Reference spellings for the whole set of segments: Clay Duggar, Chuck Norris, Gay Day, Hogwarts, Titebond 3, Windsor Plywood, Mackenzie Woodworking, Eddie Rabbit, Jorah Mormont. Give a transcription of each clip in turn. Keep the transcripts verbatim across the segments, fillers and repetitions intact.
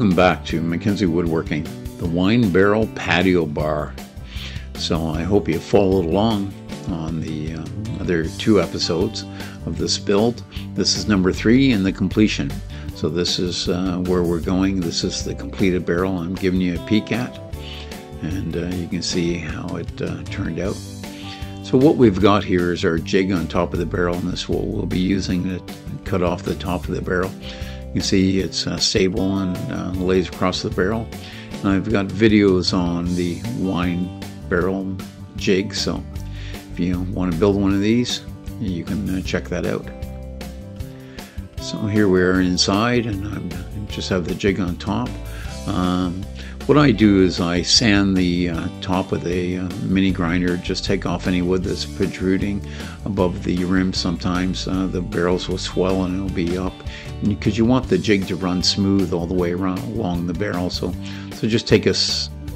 Welcome back to Mackenzie Woodworking, the wine barrel patio bar. So I hope you followed along on the uh, other two episodes of this build. This is number three and the completion. So this is uh, where we're going. This is the completed barrel I'm giving you a peek at, and uh, you can see how it uh, turned out. So what we've got here is our jig on top of the barrel, and this will we'll be using to cut off the top of the barrel. You can see it's uh, stable and uh, lays across the barrel. And I've got videos on the wine barrel jig, so if you want to build one of these, you can uh, check that out. So here we are inside, and I'm, I just have the jig on top. Um, what I do is I sand the uh, top with a uh, mini grinder, just take off any wood that's protruding above the rim. Sometimes uh, the barrels will swell and it'll be up, because you want the jig to run smooth all the way around along the barrel. So, so just take a,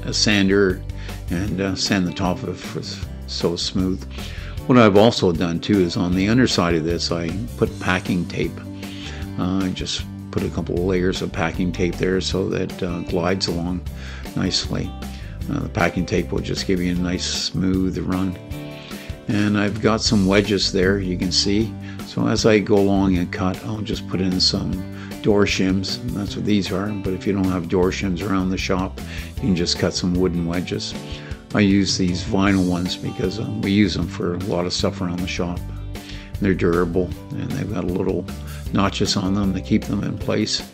a sander and uh, sand the top of it for so smooth. What I've also done too is on the underside of this, I put packing tape. I uh, just put a couple of layers of packing tape there so that uh, glides along nicely. Uh, the packing tape will just give you a nice smooth run. And I've got some wedges there, you can see. So as I go along and cut, I'll just put in some door shims. That's what these are, but if you don't have door shims around the shop, you can just cut some wooden wedges. I use these vinyl ones because um, we use them for a lot of stuff around the shop. They're durable, and they've got little notches on them to keep them in place.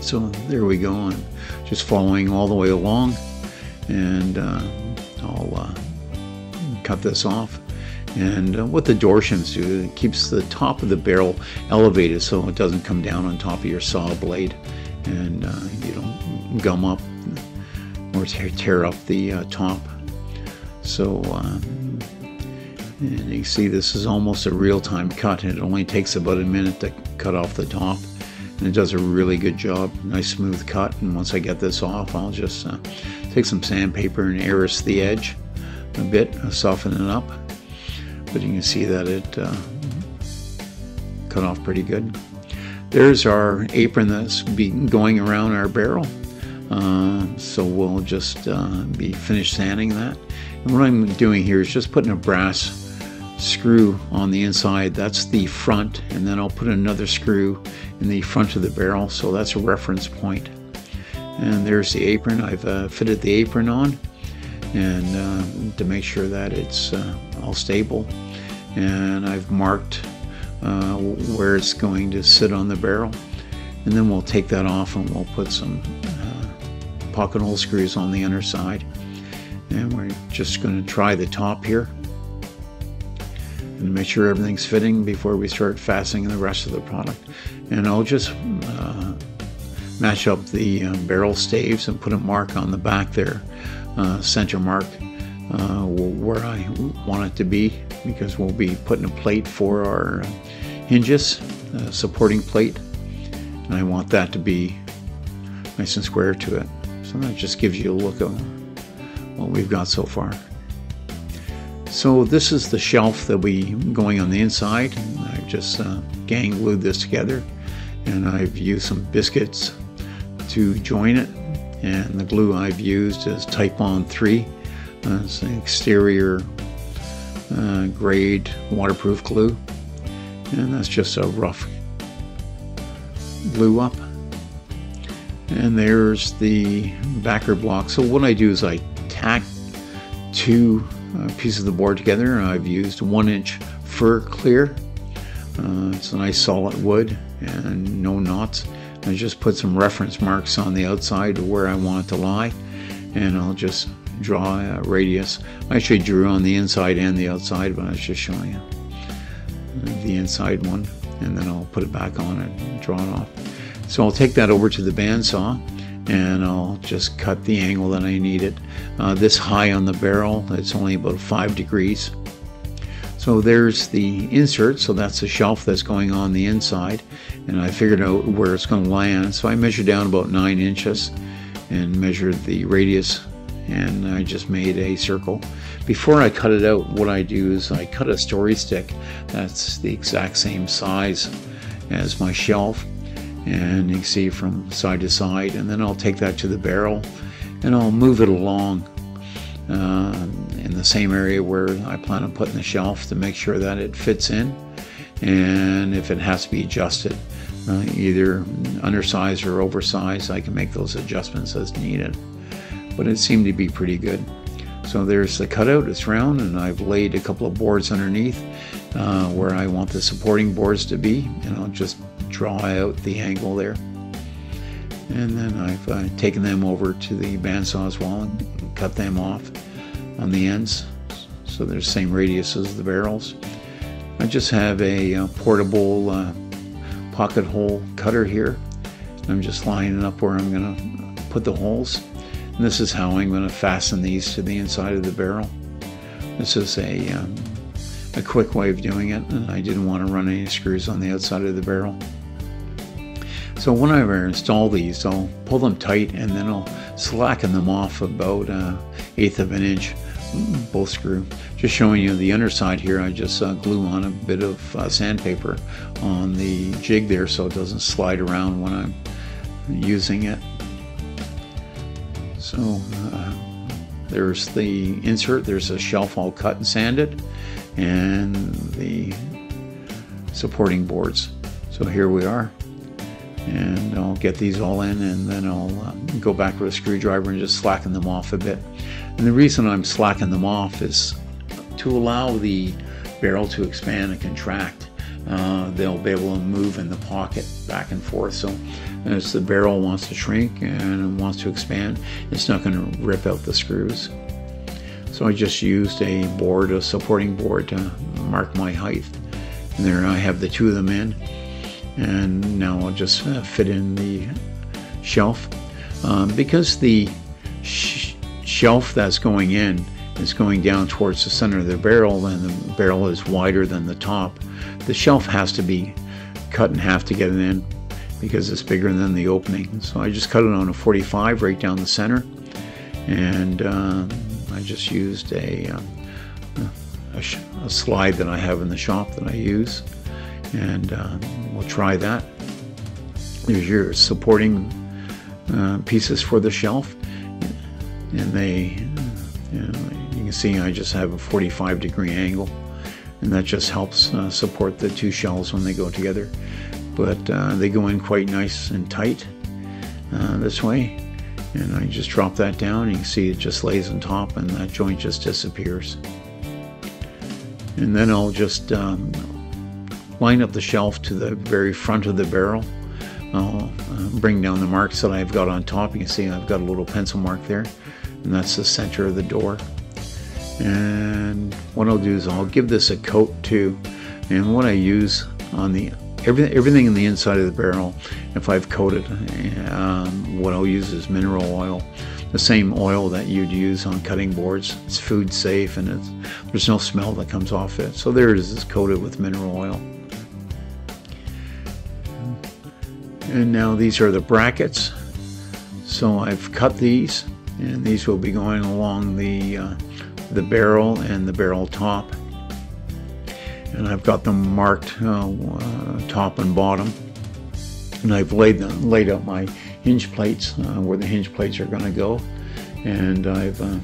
So there we go. I'm just following all the way along, and uh, I'll uh, cut this off. And uh, what the door shims do, it keeps the top of the barrel elevated so it doesn't come down on top of your saw blade, and uh, you don't gum up or tear up the uh, top. So uh, and you see this is almost a real-time cut. It only takes about a minute to cut off the top, and it does a really good job. Nice smooth cut. And once I get this off, I'll just uh, take some sandpaper and airs the edge a bit, uh, soften it up. But you can see that it uh, cut off pretty good. There's our apron that's be going around our barrel. Uh, so we'll just uh, be finished sanding that. And what I'm doing here is just putting a brass screw on the inside. That's the front, and then I'll put another screw in the front of the barrel, so that's a reference point. And there's the apron. I've uh, fitted the apron on, and uh, to make sure that it's uh, all stable, and I've marked uh, where it's going to sit on the barrel. And then we'll take that off, and we'll put some uh, pocket hole screws on the underside, and we're just going to try the top here and make sure everything's fitting before we start fastening the rest of the product. And I'll just uh, match up the uh, barrel staves and put a mark on the back there, uh, center mark uh, where I want it to be, because we'll be putting a plate for our hinges, a supporting plate, and I want that to be nice and square to it. So that just gives you a look of what we've got so far. So this is the shelf that we going on the inside. I've just uh, gang glued this together, and I've used some biscuits to join it. And the glue I've used is Titebond three. Uh, it's an exterior uh, grade waterproof glue, and that's just a rough glue up. And there's the backer block. So what I do is I tack two Uh, piece of the board together. I've used one inch fir clear. Uh, it's a nice solid wood and no knots. I just put some reference marks on the outside where I want it to lie, and I'll just draw a radius. I actually drew on the inside and the outside, but I was just showing you the inside one, and then I'll put it back on it and draw it off. So I'll take that over to the bandsaw, and I'll just cut the angle that I need it. Uh, this high on the barrel, it's only about five degrees. So there's the insert, so that's the shelf that's going on the inside, and I figured out where it's going to land. So I measured down about nine inches and measured the radius, and I just made a circle. Before I cut it out, what I do is I cut a story stick that's the exact same size as my shelf, and you can see from side to side, and then I'll take that to the barrel and I'll move it along uh, in the same area where I plan on putting the shelf to make sure that it fits in, and if it has to be adjusted, uh, either undersized or oversized, I can make those adjustments as needed. But it seemed to be pretty good. So there's the cutout, it's round, and I've laid a couple of boards underneath uh, where I want the supporting boards to be, and I'll just draw out the angle there. And then I've uh, taken them over to the bandsaw's wall and cut them off on the ends, so they're the same radius as the barrels. I just have a uh, portable uh, pocket hole cutter here. I'm just lining up where I'm going to put the holes. And this is how I'm going to fasten these to the inside of the barrel. This is a, um, a quick way of doing it, and I didn't want to run any screws on the outside of the barrel. So when I install these, I'll pull them tight and then I'll slacken them off about an eighth of an inch, both screw. Just showing you the underside here, I just uh, glue on a bit of uh, sandpaper on the jig there so it doesn't slide around when I'm using it. So uh, there's the insert, there's a shelf all cut and sanded, and the supporting boards. So here we are, and I'll get these all in, and then I'll uh, go back with a screwdriver and just slacken them off a bit. And the reason I'm slacking them off is to allow the barrel to expand and contract. Uh, they'll be able to move in the pocket back and forth, so as the barrel wants to shrink and wants to expand, it's not going to rip out the screws. So I just used a board, a supporting board, to mark my height, and there I have the two of them in. And now I'll just uh, fit in the shelf. Um, because the sh shelf that's going in is going down towards the center of the barrel, and the barrel is wider than the top, the shelf has to be cut in half to get it in because it's bigger than the opening. So I just cut it on a forty-five right down the center, and uh, I just used a, uh, a, sh a slide that I have in the shop that I use. And uh, we'll try that. There's your supporting uh, pieces for the shelf, and they, you know, you can see I just have a forty-five degree angle, and that just helps uh, support the two shelves when they go together. But uh, they go in quite nice and tight uh, this way, and I just drop that down. You can see it just lays on top, and that joint just disappears. And then I'll just um, line up the shelf to the very front of the barrel. I'll uh, bring down the marks that I've got on top. You can see I've got a little pencil mark there, and that's the center of the door. And what I'll do is I'll give this a coat too, and what I use on the everything, everything in the inside of the barrel, if I've coated, um, what I'll use is mineral oil, the same oil that you'd use on cutting boards. It's food safe, and it's, there's no smell that comes off it. So there it is, it's coated with mineral oil. And now these are the brackets. So I've cut these, and these will be going along the uh, the barrel and the barrel top. And I've got them marked uh, uh, top and bottom. And I've laid them, laid out my hinge plates uh, where the hinge plates are going to go. And I've uh,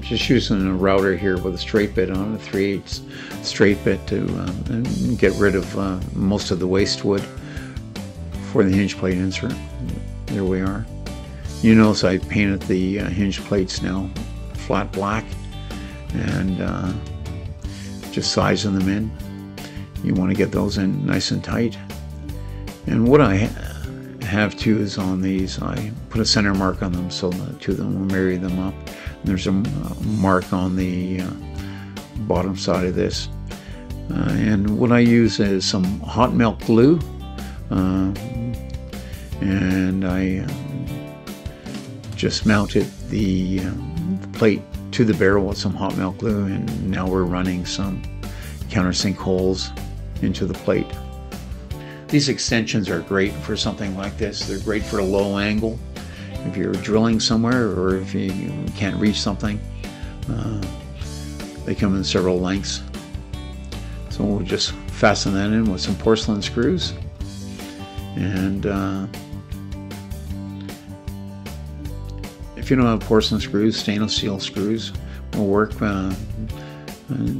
just using a router here with a straight bit on a three eighths straight bit to uh, get rid of uh, most of the waste wood for the hinge plate insert. There we are. You notice I painted the uh, hinge plates now flat black, and uh, just sizing them in. You want to get those in nice and tight. And what I have too is on these, I put a center mark on them so the two of them will marry them up. And there's a mark on the uh, bottom side of this. Uh, and what I use is some hot melt glue. Uh, and I uh, just mounted the, uh, the plate to the barrel with some hot melt glue, and now we're running some countersink holes into the plate. These extensions are great for something like this. They're great for a low angle if you're drilling somewhere, or if you can't reach something. Uh, they come in several lengths. So we'll just fasten that in with some porcelain screws. And uh, if you don't have porcelain screws, stainless steel screws will work. Uh,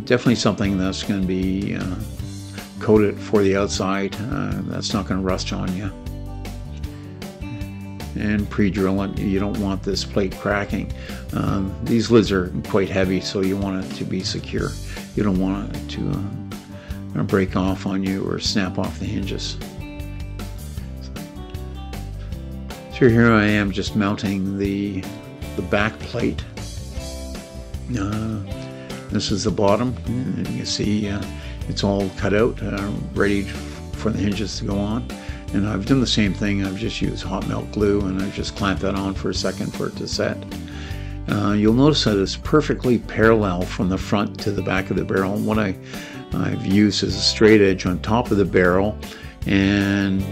definitely something that's going to be uh, coated for the outside. Uh, that's not going to rust on you. And pre-drill it. You don't want this plate cracking. Um, these lids are quite heavy, so you want it to be secure. You don't want it to uh, break off on you or snap off the hinges. So here I am just mounting the, the back plate. Uh, this is the bottom, and you see uh, it's all cut out, uh, ready for the hinges to go on. And I've done the same thing. I've just used hot melt glue and I've just clamped that on for a second for it to set. Uh, you'll notice that it's perfectly parallel from the front to the back of the barrel. What I, I've used is a straight edge on top of the barrel, and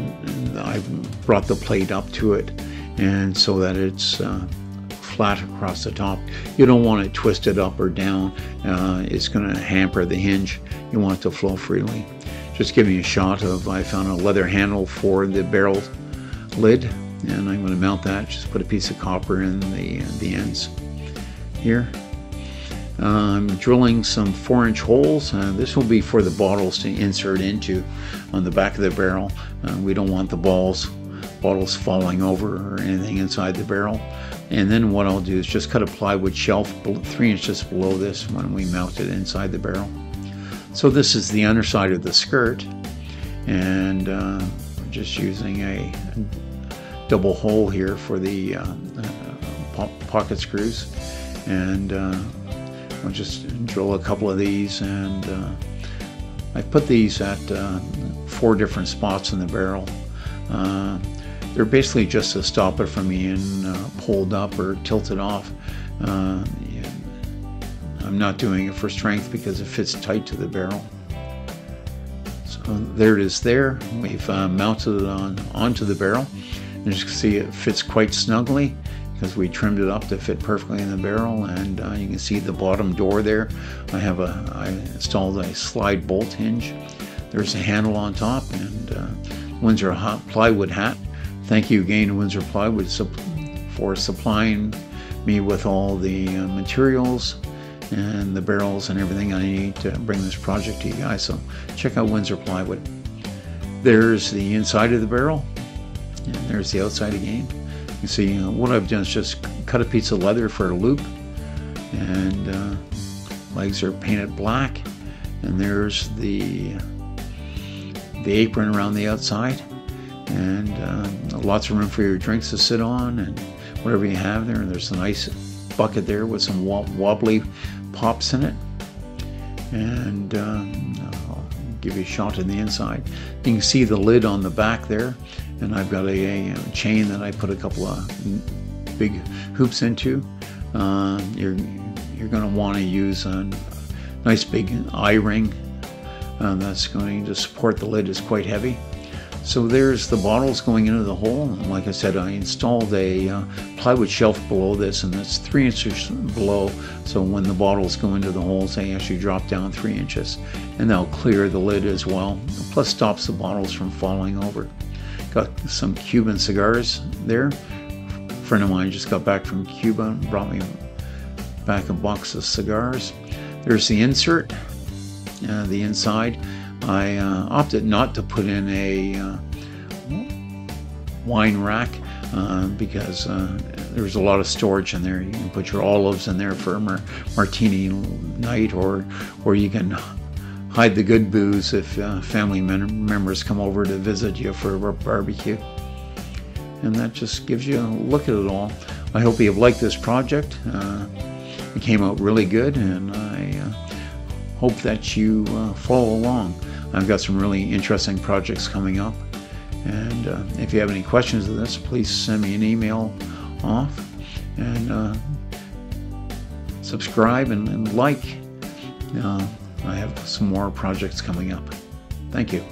I've brought the plate up to it, and so that it's uh, flat across the top. You don't want it twisted up or down. Uh, it's going to hamper the hinge. You want it to flow freely. Just giving you a shot of, I found a leather handle for the barrel lid, and I'm going to mount that. Just put a piece of copper in the, the ends here. Uh, I'm drilling some four inch holes. Uh, this will be for the bottles to insert into on the back of the barrel. Uh, we don't want the balls, bottles falling over or anything inside the barrel. And then what I'll do is just cut a plywood shelf three inches below this when we mount it inside the barrel. So this is the underside of the skirt, and uh, we're just using a double hole here for the uh, uh, pocket screws, and uh, we'll just drill a couple of these. And uh, I put these at uh, four different spots in the barrel. Uh, they're basically just to stop it from being uh, pulled up or tilted off. Uh, I'm not doing it for strength because it fits tight to the barrel. So there it is there. We've uh, mounted it on onto the barrel. And as you can see, it fits quite snugly because we trimmed it up to fit perfectly in the barrel. And uh, you can see the bottom door there. I have a, I installed a slide bolt hinge. There's a handle on top, and uh, Windsor hot plywood hat. Thank you again to Windsor Plywood for supplying me with all the uh, materials and the barrels and everything I need to bring this project to you guys. So check out Windsor Plywood. There's the inside of the barrel, and there's the outside again. You can see uh, what I've done is just cut a piece of leather for a loop, and uh, legs are painted black, and there's the the apron around the outside, and uh, lots of room for your drinks to sit on and whatever you have there. And there's a nice bucket there with some wobbly pops in it, and um, I'll give you a shot in the inside. You can see the lid on the back there, and I've got a, a chain that I put a couple of big hoops into. Uh, you're you're going to want to use a nice big eye ring uh, that's going to support the lid. It's quite heavy. So there's the bottles going into the hole. And like I said, I installed a uh, plywood shelf below this, and that's three inches below. So when the bottles go into the holes, they actually drop down three inches, and that'll clear the lid as well. Plus stops the bottles from falling over. Got some Cuban cigars there. A friend of mine just got back from Cuba and brought me back a box of cigars. There's the insert, uh, the inside. I uh, opted not to put in a uh, wine rack uh, because uh, there's a lot of storage in there. You can put your olives in there for a mar martini night, or or you can hide the good booze if uh, family mem members come over to visit you for a barbecue. And that just gives you a look at it all. I hope you've liked this project. Uh, it came out really good, and I uh, hope that you uh, follow along. I've got some really interesting projects coming up, and uh, if you have any questions of this, please send me an email off, and uh, subscribe and, and like. Uh, I have some more projects coming up. Thank you.